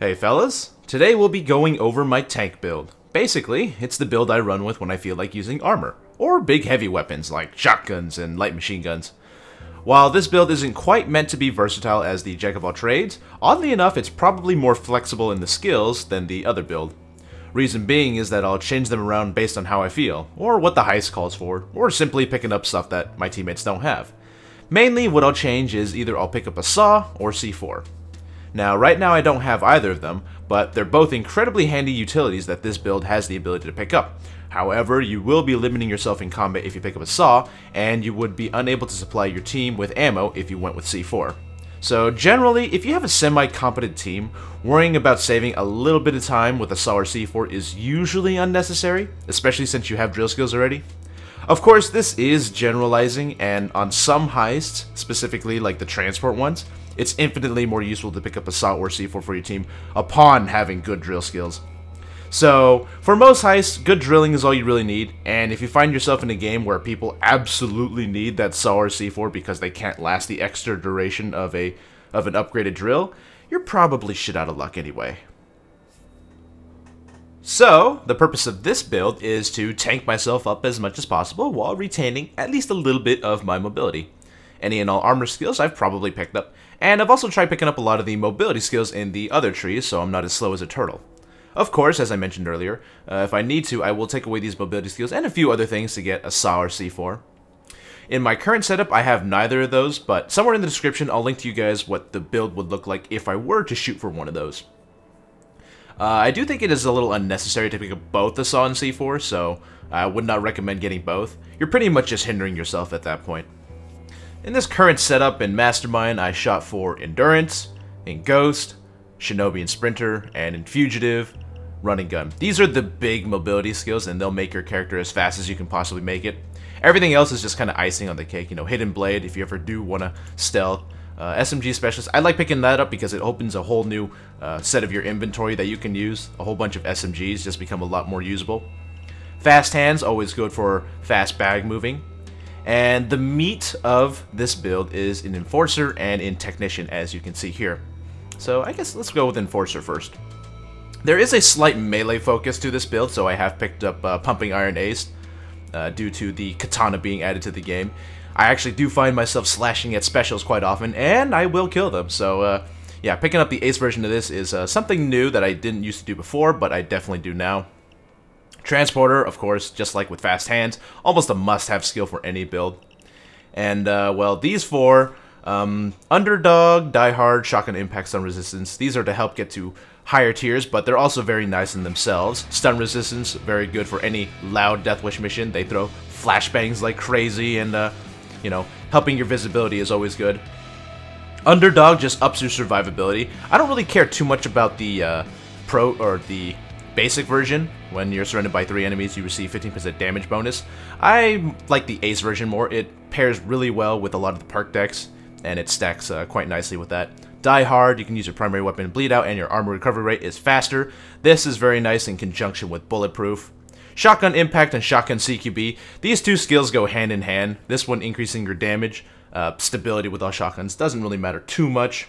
Hey fellas, today we'll be going over my tank build. Basically, it's the build I run with when I feel like using armor, or big heavy weapons like shotguns and light machine guns. While this build isn't quite meant to be versatile as the jack of all trades, oddly enough it's probably more flexible in the skills than the other build. Reason being is that I'll change them around based on how I feel, or what the heist calls for, or simply picking up stuff that my teammates don't have. Mainly what I'll change is either I'll pick up a saw or C4. Now, right now I don't have either of them, but they're both incredibly handy utilities that this build has the ability to pick up. However, you will be limiting yourself in combat if you pick up a saw, and you would be unable to supply your team with ammo if you went with C4. So generally, if you have a semi-competent team, worrying about saving a little bit of time with a saw or C4 is usually unnecessary, especially since you have drill skills already. Of course, this is generalizing, and on some heists, specifically like the transport ones, it's infinitely more useful to pick up a saw or C4 for your team upon having good drill skills. So, for most heists, good drilling is all you really need, and if you find yourself in a game where people absolutely need that saw or C4 because they can't last the extra duration of an upgraded drill, you're probably shit out of luck anyway. So, the purpose of this build is to tank myself up as much as possible while retaining at least a little bit of my mobility. Any and all armor skills I've probably picked up, and I've also tried picking up a lot of the mobility skills in the other trees so I'm not as slow as a turtle. Of course, as I mentioned earlier, if I need to, I will take away these mobility skills and a few other things to get a saw or C4. In my current setup, I have neither of those, but somewhere in the description, I'll link to you guys what the build would look like if I were to shoot for one of those. I do think it is a little unnecessary to pick up both the saw and C4, so I would not recommend getting both. You're pretty much just hindering yourself at that point. In this current setup in Mastermind, I shot for Endurance, in Ghost, Shinobi and Sprinter, and in Fugitive, Run and Gun. These are the big mobility skills, and they'll make your character as fast as you can possibly make it. Everything else is just kind of icing on the cake, you know, Hidden Blade if you ever do want to stealth. SMG Specialist, I like picking that up because it opens a whole new set of your inventory that you can use. A whole bunch of SMGs just become a lot more usable. Fast Hands, always good for fast bag moving. And the meat of this build is in Enforcer and in Technician, as you can see here. So I guess let's go with Enforcer first. There is a slight melee focus to this build, so I have picked up Pumping Iron Ace due to the katana being added to the game. I actually do find myself slashing at specials quite often, and I will kill them. So yeah, picking up the Ace version of this is something new that I didn't used to do before, but I definitely do now. Transporter, of course, just like with Fast Hands, almost a must-have skill for any build. And well, these four, Underdog, Die Hard, Shotgun Impact, Stun Resistance, these are to help get to higher tiers, but they're also very nice in themselves. Stun resistance, very good for any loud Deathwish mission. They throw flashbangs like crazy, and you know, helping your visibility is always good. Underdog just ups your survivability. I don't really care too much about the pro or the basic version. When you're surrounded by 3 enemies, you receive 15% damage bonus. I like the Ace version more. It pairs really well with a lot of the perk decks, and it stacks quite nicely with that. Die Hard, you can use your primary weapon bleed out, and your armor recovery rate is faster. This is very nice in conjunction with Bulletproof. Shotgun Impact and Shotgun CQB, these two skills go hand in hand. This one increasing your damage, stability with all shotguns, doesn't really matter too much.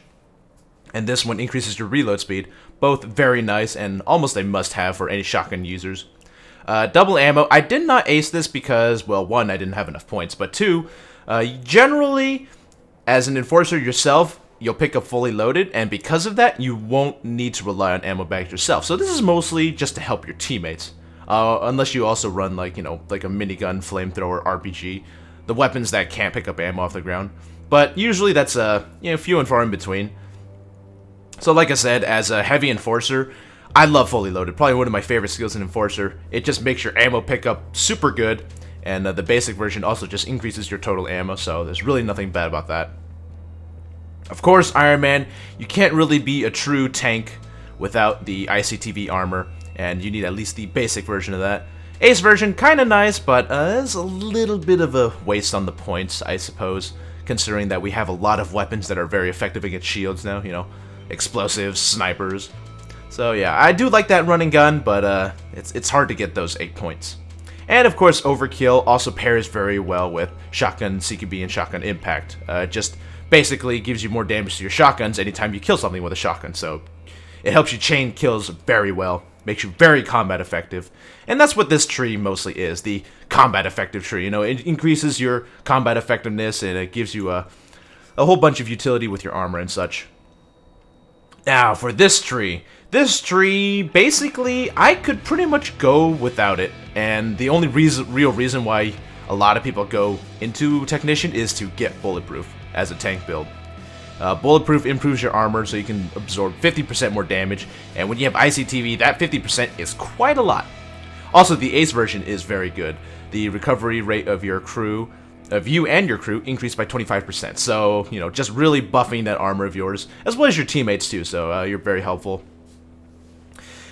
And this one increases your reload speed, both very nice and almost a must-have for any shotgun users. Double ammo, I did not ace this because, well, one, I didn't have enough points, but two, generally, as an enforcer yourself, you'll pick up fully loaded, and because of that, you won't need to rely on ammo bags yourself. So this is mostly just to help your teammates, unless you also run like, you know, like a minigun, flamethrower, RPG, the weapons that can't pick up ammo off the ground. But usually that's you know, few and far in between. So like I said, as a heavy enforcer, I love fully loaded. Probably one of my favorite skills in enforcer. It just makes your ammo pick up super good, and the basic version also just increases your total ammo. So there's really nothing bad about that. Of course, Iron Man, you can't really be a true tank without the ICTV armor, and you need at least the basic version of that. Ace version, kind of nice, but it's a little bit of a waste on the points, I suppose, considering that we have a lot of weapons that are very effective against shields now, you know, explosives, snipers. So yeah, I do like that Run and Gun, but it's hard to get those 8 points. And of course, Overkill also pairs very well with Shotgun CQB and Shotgun Impact. Just basically gives you more damage to your shotguns anytime you kill something with a shotgun, so It helps you chain kills very well, makes you very combat effective, and that's what this tree mostly is, the combat effective tree. You know, it increases your combat effectiveness, and it gives you a whole bunch of utility with your armor and such. Now, for this tree, basically, I could pretty much go without it, and the only reason, real reason why a lot of people go into Technician is to get Bulletproof as a tank build. Bulletproof improves your armor so you can absorb 50% more damage, and when you have ICTV, that 50% is quite a lot. Also, the Ace version is very good. The recovery rate of your crew, of you and your crew, increased by 25%. So, you know, just really buffing that armor of yours, as well as your teammates too, so you're very helpful.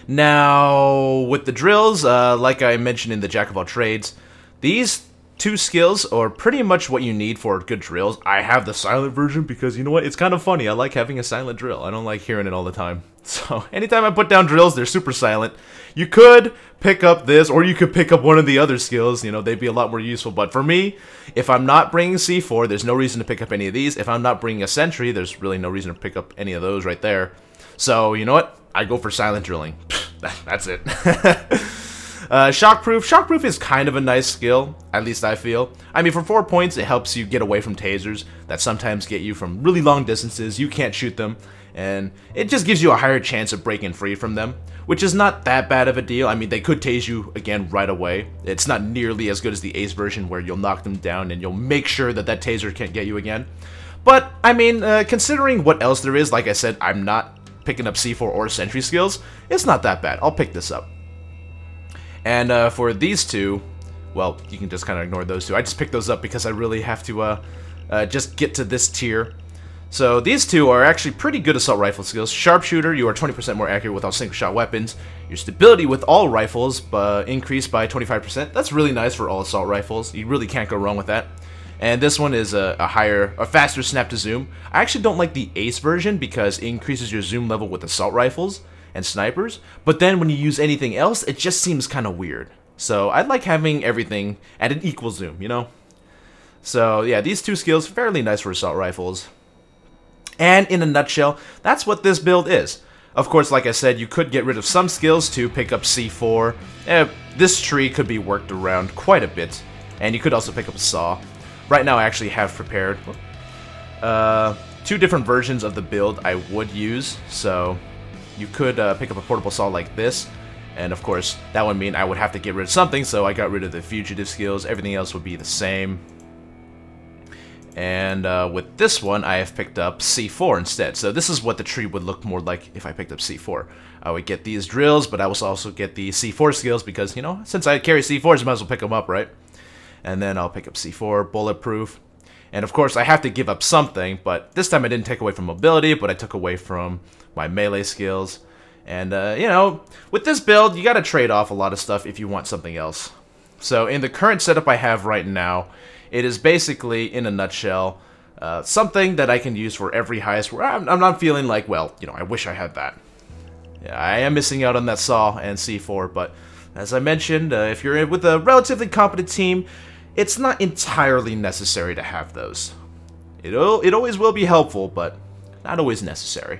Now, with the drills, like I mentioned in the Jack of All Trades, these two skills are pretty much what you need for good drills. I have the silent version because, you know what, it's kind of funny. I like having a silent drill. I don't like hearing it all the time. So, anytime I put down drills, they're super silent. You could pick up this, or you could pick up one of the other skills. You know, they'd be a lot more useful. But for me, if I'm not bringing C4, there's no reason to pick up any of these. If I'm not bringing a sentry, there's really no reason to pick up any of those right there. So, you know what? I go for silent drilling. That's it. Shockproof. Shockproof is kind of a nice skill, at least I feel. I mean, for 4 points, it helps you get away from tasers that sometimes get you from really long distances. You can't shoot them, and it just gives you a higher chance of breaking free from them, which is not that bad of a deal. I mean, they could tase you again right away. It's not nearly as good as the Ace version where you'll knock them down and you'll make sure that that taser can't get you again. But, I mean, considering what else there is, like I said, I'm not picking up C4 or sentry skills. It's not that bad. I'll pick this up. And for these two, well, you can just kind of ignore those two. I just picked those up because I really have to just get to this tier. So these two are actually pretty good assault rifle skills. Sharpshooter, you are 20% more accurate with all single shot weapons. Your stability with all rifles increased by 25%. That's really nice for all assault rifles. You really can't go wrong with that. And this one is a faster snap to zoom. I actually don't like the Ace version because it increases your zoom level with assault rifles and snipers, but then when you use anything else, it just seems kind of weird. So I like having everything at an equal zoom, you know? So yeah, these two skills, fairly nice for assault rifles. And in a nutshell, that's what this build is. Of course, like I said, you could get rid of some skills to pick up C4. This tree could be worked around quite a bit, and you could also pick up a saw. Right now I actually have prepared two different versions of the build I would use, so you could pick up a portable saw like this, and of course that would mean I would have to get rid of something, so I got rid of the fugitive skills. Everything else would be the same. And with this one, I have picked up C4 instead. So this is what the tree would look more like if I picked up C4. I would get these drills, but I would also get the C4 skills because, you know, since I carry C4s, I might as well pick them up, right? And then I'll pick up C4, Bulletproof. And of course, I have to give up something, but this time I didn't take away from mobility, but I took away from my melee skills. And, you know, with this build, you gotta trade off a lot of stuff if you want something else. So in the current setup I have right now, it is basically, in a nutshell, something that I can use for every heist where I'm not feeling like, well, you know, I wish I had that. Yeah, I am missing out on that saw and C4, but as I mentioned, if you're with a relatively competent team, it's not entirely necessary to have those. It always will be helpful, but not always necessary.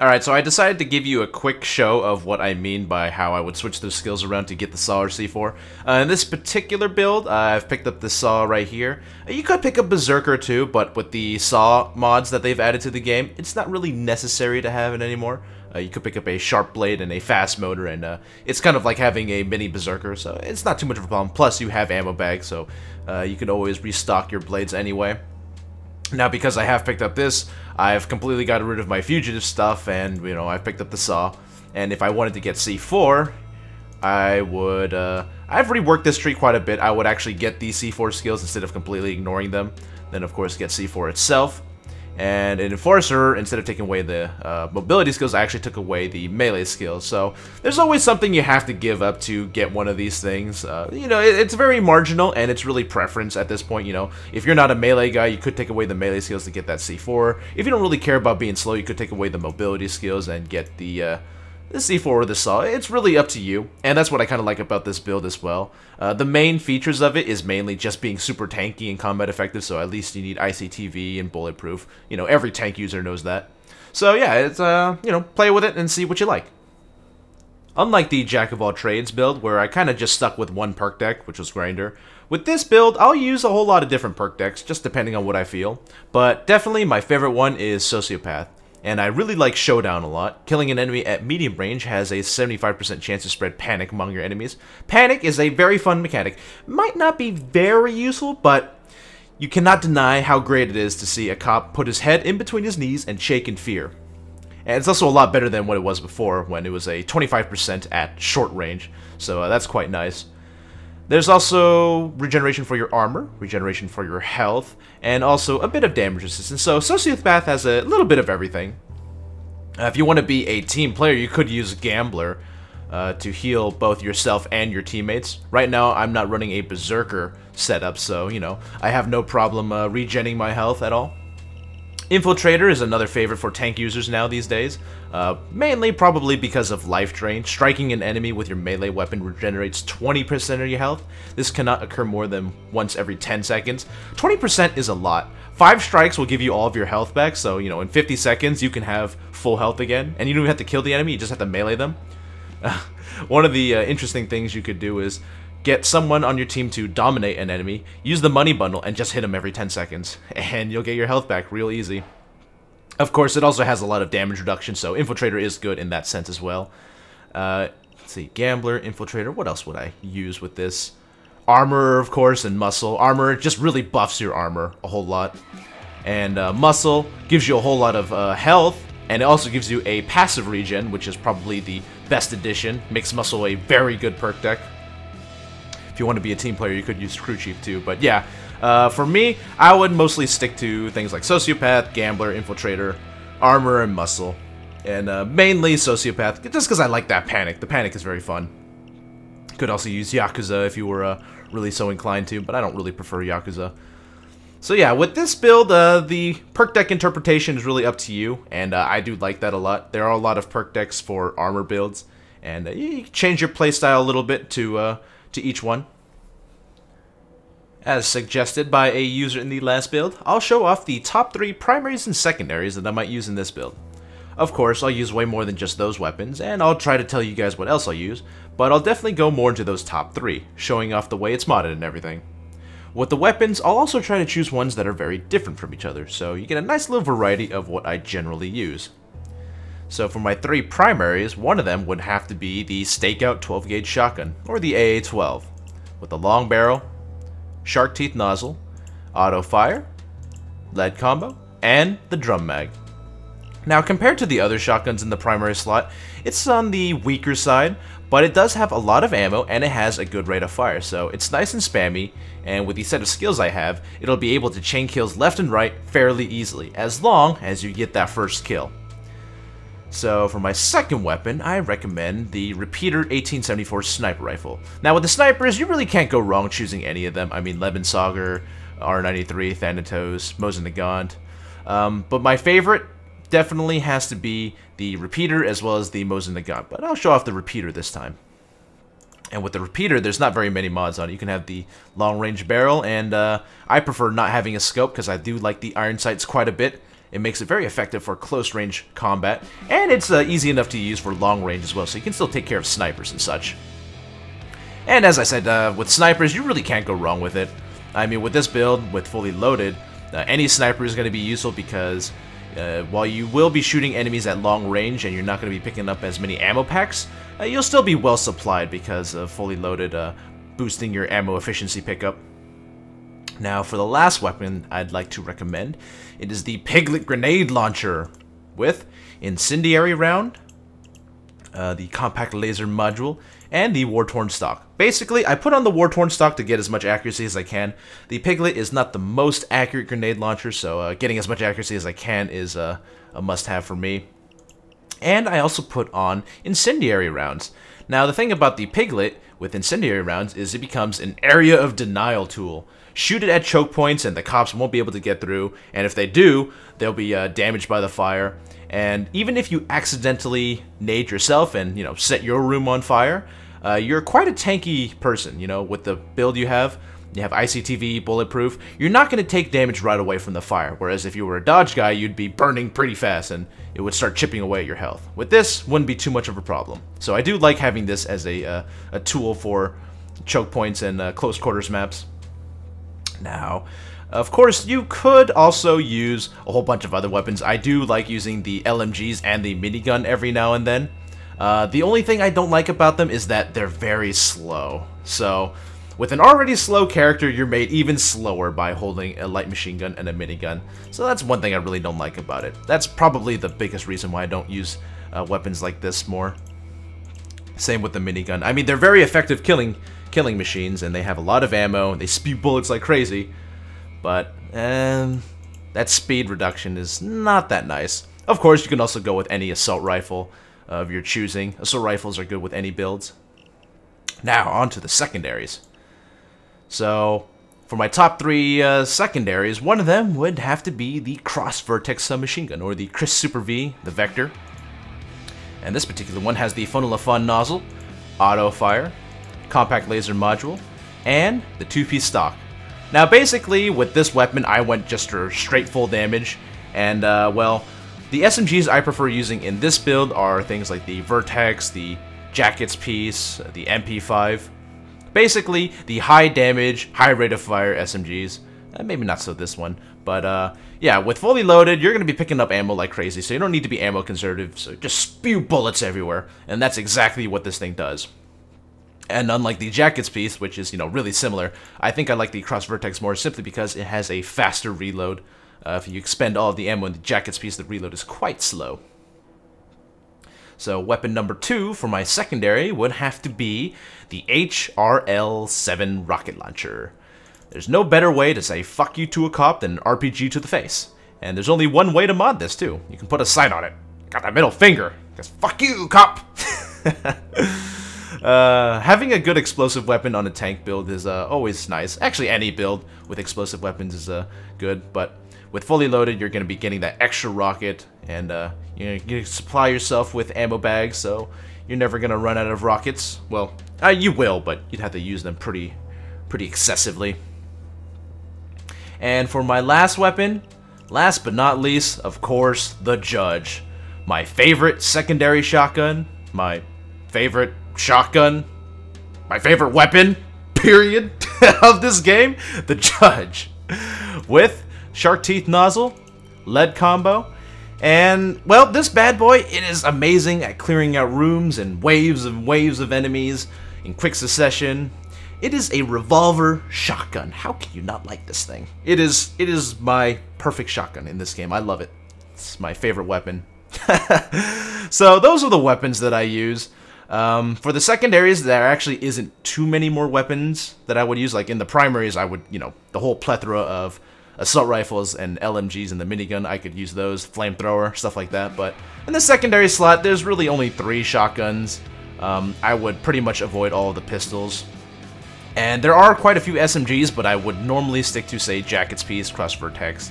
Alright, so I decided to give you a quick show of what I mean by how I would switch those skills around to get the saw or C4. In this particular build, I've picked up the saw right here. You could pick up Berserker too, but with the saw mods that they've added to the game, it's not really necessary to have it anymore. You could pick up a sharp blade and a fast motor, and it's kind of like having a mini Berserker, so it's not too much of a problem. Plus, you have ammo bags, so you could always restock your blades anyway. Now, because I have picked up this, I've completely got rid of my fugitive stuff, and, you know, I've picked up the saw. And if I wanted to get C4, I would, I've reworked this tree quite a bit. I would actually get these C4 skills instead of completely ignoring them. Then, of course, get C4 itself. And an Enforcer, instead of taking away the mobility skills, I actually took away the melee skills. So there's always something you have to give up to get one of these things. You know, it's very marginal, and it's really preference at this point. You know, if you're not a melee guy, you could take away the melee skills to get that C4. If you don't really care about being slow, you could take away the mobility skills and get the the C4 or the SAW, it's really up to you, and that's what I kind of like about this build as well. The main features of it is mainly just being super tanky and combat effective, so at least you need ICTV and bulletproof. You know, every tank user knows that. So yeah, it's, you know, play with it and see what you like. Unlike the Jack-of-all-trades build, where I kind of just stuck with one perk deck, which was Grinder, with this build, I'll use a whole lot of different perk decks, just depending on what I feel. But definitely my favorite one is Sociopath, and I really like Showdown a lot. Killing an enemy at medium range has a 75% chance to spread panic among your enemies. Panic is a very fun mechanic. Might not be very useful, but you cannot deny how great it is to see a cop put his head in between his knees and shake in fear. And it's also a lot better than what it was before, when it was a 25% at short range, so that's quite nice. There's also regeneration for your armor, regeneration for your health, and also a bit of damage resistance, so Sociopath has a little bit of everything. If you want to be a team player, you could use Gambler to heal both yourself and your teammates. Right now, I'm not running a Berserker setup, so, you know, I have no problem regenning my health at all. Infiltrator is another favorite for tank users now these days, mainly probably because of life drain. Striking an enemy with your melee weapon regenerates 20% of your health. This cannot occur more than once every 10 seconds. 20% is a lot. 5 strikes will give you all of your health back, so you know, in 50 seconds you can have full health again, and you don't even have to kill the enemy, you just have to melee them. One of the interesting things you could do is get someone on your team to dominate an enemy, use the money bundle, and just hit them every 10 seconds, and you'll get your health back real easy. Of course, it also has a lot of damage reduction, so Infiltrator is good in that sense as well. Let's see, Gambler, Infiltrator, what else would I use with this? Armor, of course, and Muscle. Armor just really buffs your armor a whole lot. And Muscle gives you a whole lot of health, and it also gives you a passive regen, which is probably the best addition. Makes Muscle a very good perk deck. If you want to be a team player, you could use Crew Chief too, but yeah, for me, I would mostly stick to things like Sociopath, Gambler, Infiltrator, Armor, and Muscle, and mainly Sociopath, just because I like that panic. The panic is very fun. You could also use Yakuza if you were really so inclined to, but I don't really prefer Yakuza. So yeah, with this build, the perk deck interpretation is really up to you, and I do like that a lot. There are a lot of perk decks for armor builds, and you can change your playstyle a little bit to each one. As suggested by a user in the last build, I'll show off the top 3 primaries and secondaries that I might use in this build. Of course, I'll use way more than just those weapons, and I'll try to tell you guys what else I'll use, but I'll definitely go more into those top 3, showing off the way it's modded and everything. With the weapons, I'll also try to choose ones that are very different from each other, so you get a nice little variety of what I generally use. So for my 3 primaries, one of them would have to be the Stakeout 12-gauge shotgun, or the AA-12, with a long barrel, shark teeth nozzle, auto fire, lead combo, and the drum mag. Now compared to the other shotguns in the primary slot, it's on the weaker side, but it does have a lot of ammo and it has a good rate of fire, so it's nice and spammy, and with the set of skills I have, it'll be able to chain kills left and right fairly easily, as long as you get that first kill. So for my second weapon, I recommend the Repeater 1874 sniper rifle. Now with the snipers, you really can't go wrong choosing any of them. I mean, Lebel Sauger, R-93, Thanatos, Mosin-Nagant. But my favorite definitely has to be the Repeater as well as the Mosin-Nagant. But I'll show off the Repeater this time. And with the Repeater, there's not very many mods on it. You can have the long-range barrel, and I prefer not having a scope because I do like the iron sights quite a bit. It makes it very effective for close-range combat, and it's easy enough to use for long-range as well, so you can still take care of snipers and such. And as I said, with snipers, you really can't go wrong with it. I mean, with this build, with fully loaded, any sniper is going to be useful because while you will be shooting enemies at long range and you're not going to be picking up as many ammo packs, you'll still be well supplied because of fully loaded boosting your ammo efficiency pickup. Now, for the last weapon I'd like to recommend, it is the Piglet Grenade Launcher with Incendiary Round, the Compact Laser Module, and the War-Torn Stock. Basically, I put on the War-Torn Stock to get as much accuracy as I can. The Piglet is not the most accurate grenade launcher, so getting as much accuracy as I can is a must-have for me. And I also put on Incendiary Rounds. Now, the thing about the Piglet with Incendiary Rounds is it becomes an Area of Denial tool. Shoot it at choke points and the cops won't be able to get through, and if they do, they'll be damaged by the fire, And even if you accidentally nade yourself and, you know, set your room on fire, you're quite a tanky person, you know, with the build you have. You have ICTV, bulletproof, you're not going to take damage right away from the fire, whereas if you were a dodge guy, you'd be burning pretty fast and it would start chipping away at your health. With this, wouldn't be too much of a problem. So I do like having this as a tool for choke points and close quarters maps. Now, of course, you could also use a whole bunch of other weapons. I do like using the LMGs and the minigun every now and then. The only thing I don't like about them is that they're very slow. So, with an already slow character, you're made even slower by holding a light machine gun and a minigun. So that's one thing I really don't like about it. That's probably the biggest reason why I don't use weapons like this more. Same with the minigun. I mean, they're very effective killing machines, and they have a lot of ammo, and they spew bullets like crazy. But that speed reduction is not that nice. Of course, you can also go with any assault rifle of your choosing. Assault rifles are good with any builds. Now, on to the secondaries. So, for my top three secondaries, one of them would have to be the Cross Vertex submachine gun, or the KRISS Super V, the Vector. And this particular one has the Funnel of Fun nozzle, auto fire, compact laser module, and the two-piece stock. Now basically, with this weapon, I went just for straight full damage, and well, the SMGs I prefer using in this build are things like the Vertex, the Jacket's Piece, the MP5. Basically, the high damage, high rate of fire SMGs. Maybe not so this one, but yeah, with fully loaded, you're going to be picking up ammo like crazy, so you don't need to be ammo conservative, so just spew bullets everywhere, and that's exactly what this thing does. And unlike the Jacket's Piece, which is, you know, really similar, I think I like the Cross Vertex more simply because it has a faster reload. If you expend all of the ammo in the Jacket's Piece, the reload is quite slow. So weapon number two for my secondary would have to be the HRL-7 rocket launcher. There's no better way to say fuck you to a cop than an RPG to the face. And there's only one way to mod this too. You can put a sign on it. Got that middle finger. Because fuck you, cop! Having a good explosive weapon on a tank build is always nice. Actually, any build with explosive weapons is good, but with fully loaded, you're going to be getting that extra rocket, and you supply yourself with ammo bags, so you're never going to run out of rockets. Well, you will, but you'd have to use them pretty excessively. And for my last weapon, last but not least, of course, the Judge. My favorite secondary shotgun, my favorite shotgun, my favorite weapon, period, of this game, the Judge. With shark teeth nozzle, lead combo, and, well, this bad boy, it is amazing at clearing out rooms and waves of enemies in quick succession. It is a revolver shotgun. How can you not like this thing? It is my perfect shotgun in this game. I love it. It's my favorite weapon. So those are the weapons that I use. For the secondaries, there actually isn't too many more weapons that I would use. Like in the primaries, I would, you know, the whole plethora of assault rifles and LMGs and the minigun, I could use those, flamethrower, stuff like that. But in the secondary slot, there's really only three shotguns. I would pretty much avoid all of the pistols. And there are quite a few SMGs, but I would normally stick to, say, Jacket's Piece, Cross Vertex,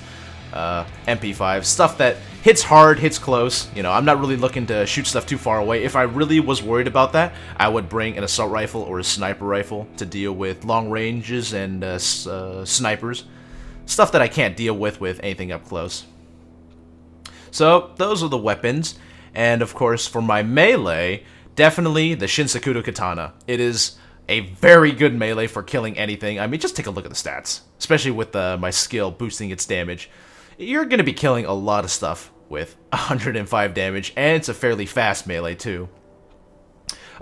MP5, stuff that hits hard, hits close. You know, I'm not really looking to shoot stuff too far away. If I really was worried about that, I would bring an assault rifle or a sniper rifle to deal with long ranges and snipers. Stuff that I can't deal with anything up close. So, those are the weapons. And, of course, for my melee, definitely the Shinsakuto Katana. It is a very good melee for killing anything. I mean, just take a look at the stats. Especially with my skill boosting its damage. You're going to be killing a lot of stuff with 105 damage. And it's a fairly fast melee, too.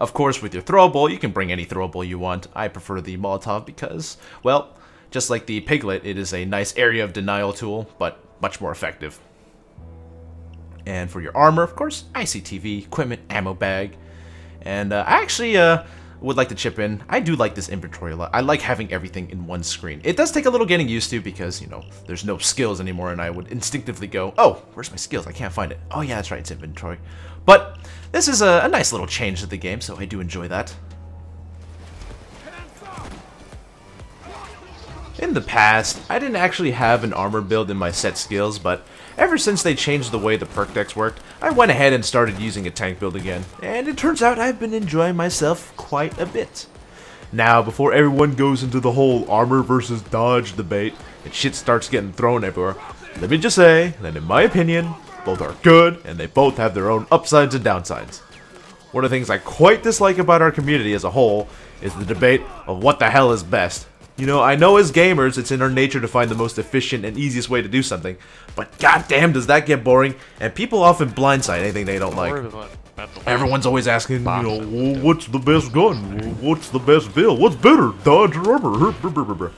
Of course, with your throwable, you can bring any throwable you want. I prefer the Molotov because, well, just like the Piglet, it is a nice area of denial tool, but much more effective. And for your armor, of course, ICTV, equipment, ammo bag. And I actually would like to chip in. I do like this inventory a lot. I like having everything in one screen. It does take a little getting used to because, you know, there's no skills anymore, and I would instinctively go, oh, where's my skills? I can't find it. Oh yeah, that's right, it's inventory. But this is a nice little change to the game, so I do enjoy that. In the past, I didn't actually have an armor build in my set skills, but ever since they changed the way the perk decks worked, I went ahead and started using a tank build again, and it turns out I've been enjoying myself quite a bit. Now, before everyone goes into the whole armor versus dodge debate, and shit starts getting thrown everywhere, let me just say that in my opinion, both are good, and they both have their own upsides and downsides. One of the things I quite dislike about our community as a whole is the debate of what the hell is best. You know, I know as gamers, it's in our nature to find the most efficient and easiest way to do something, but goddamn does that get boring, and people often blindside anything they don't like. Everyone's always asking, you know, what's the best gun? What's the best build? What's better, dodge or armor?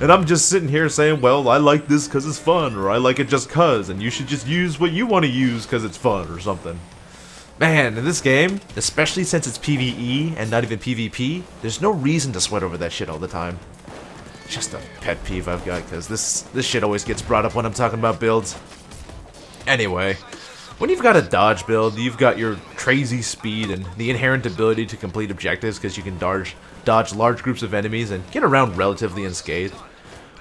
And I'm just sitting here saying, well, I like this because it's fun, or I like it just because, and you should just use what you want to use because it's fun or something. Man, in this game, especially since it's PvE and not even PvP, there's no reason to sweat over that shit all the time. Just a pet peeve I've got, because this shit always gets brought up when I'm talking about builds. Anyway, when you've got a dodge build, you've got your crazy speed and the inherent ability to complete objectives because you can dodge large groups of enemies and get around relatively unscathed.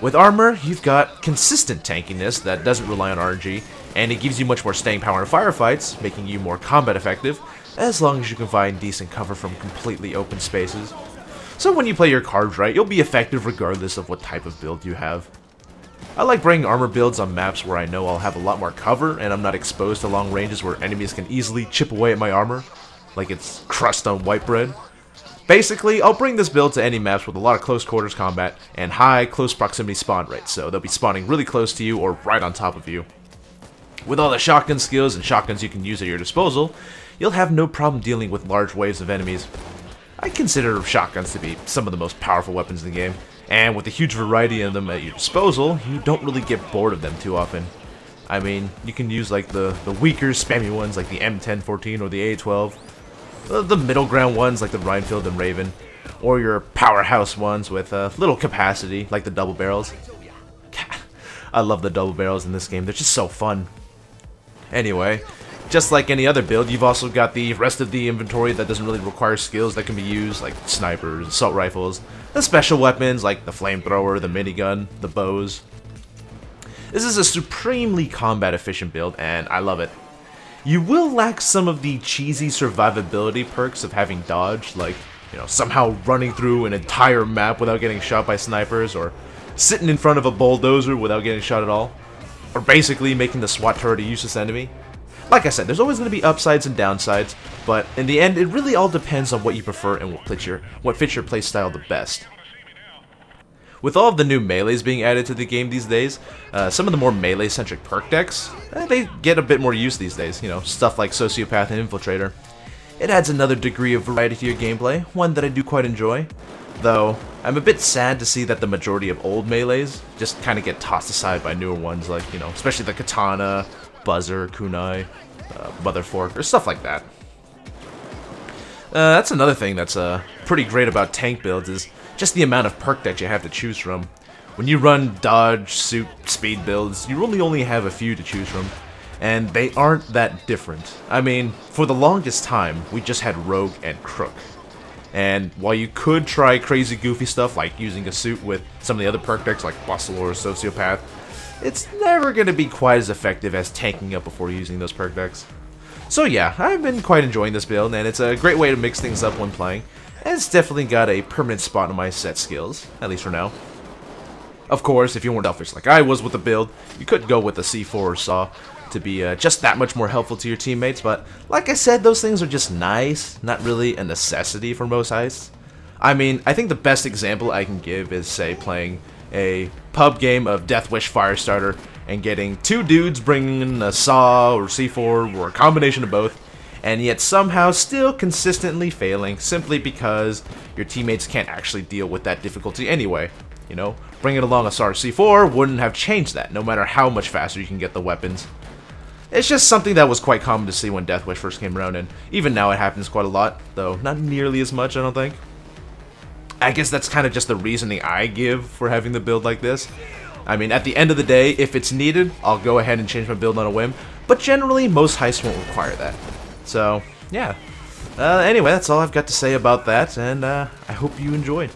With armor, you've got consistent tankiness that doesn't rely on RNG, and it gives you much more staying power in firefights, making you more combat effective, as long as you can find decent cover from completely open spaces. So when you play your cards right, you'll be effective regardless of what type of build you have. I like bringing armor builds on maps where I know I'll have a lot more cover and I'm not exposed to long ranges where enemies can easily chip away at my armor, like it's crust on white bread. Basically, I'll bring this build to any maps with a lot of close quarters combat and high close proximity spawn rates, so they'll be spawning really close to you or right on top of you. With all the shotgun skills and shotguns you can use at your disposal, you'll have no problem dealing with large waves of enemies. I consider shotguns to be some of the most powerful weapons in the game, and with the huge variety of them at your disposal, you don't really get bored of them too often. I mean, you can use like the weaker, spammy ones like the M1014 or the AA-12, the middle ground ones like the Reinfeld and Raven, or your powerhouse ones with little capacity like the double barrels. God, I love the double barrels in this game, they're just so fun. Anyway, just like any other build, you've also got the rest of the inventory that doesn't really require skills that can be used, like snipers, assault rifles, the special weapons like the flamethrower, the minigun, the bows. This is a supremely combat efficient build, and I love it. You will lack some of the cheesy survivability perks of having dodge, like, you know, somehow running through an entire map without getting shot by snipers, or sitting in front of a bulldozer without getting shot at all, or basically making the SWAT turret a useless enemy. Like I said, there's always going to be upsides and downsides, but in the end, it really all depends on what you prefer and what fits your playstyle the best. With all of the new melees being added to the game these days, some of the more melee-centric perk decks, they get a bit more use these days, you know, stuff like Sociopath and Infiltrator. It adds another degree of variety to your gameplay, one that I do quite enjoy, though I'm a bit sad to see that the majority of old melees just kind of get tossed aside by newer ones, like, you know, especially the Katana, Buzzer, Kunai, Mother Fork, or stuff like that. That's another thing that's pretty great about tank builds is just the amount of perk decks you have to choose from. When you run dodge, suit, speed builds, you really only have a few to choose from, and they aren't that different. I mean, for the longest time, we just had Rogue and Crook. And while you could try crazy goofy stuff like using a suit with some of the other perk decks like Bustle or Sociopath, it's never going to be quite as effective as tanking up before using those perk decks. So yeah, I've been quite enjoying this build, and it's a great way to mix things up when playing, and it's definitely got a permanent spot in my set skills, at least for now. Of course, if you weren't elfish like I was with the build, you could go with a C4 or Saw to be just that much more helpful to your teammates, but like I said, those things are just nice, not really a necessity for most heists. I mean, I think the best example I can give is, say, playing a pub game of Deathwish Firestarter and getting two dudes bringing a Saw or C4 or a combination of both, and yet somehow still consistently failing simply because your teammates can't actually deal with that difficulty anyway. You know, bringing along a Saw or C4 wouldn't have changed that, no matter how much faster you can get the weapons. It's just something that was quite common to see when Deathwish first came around, and even now it happens quite a lot, though not nearly as much, I don't think. I guess that's kind of just the reasoning I give for having the build like this. I mean, at the end of the day, if it's needed, I'll go ahead and change my build on a whim, but generally, most heists won't require that. So, yeah. Anyway, that's all I've got to say about that, and I hope you enjoyed.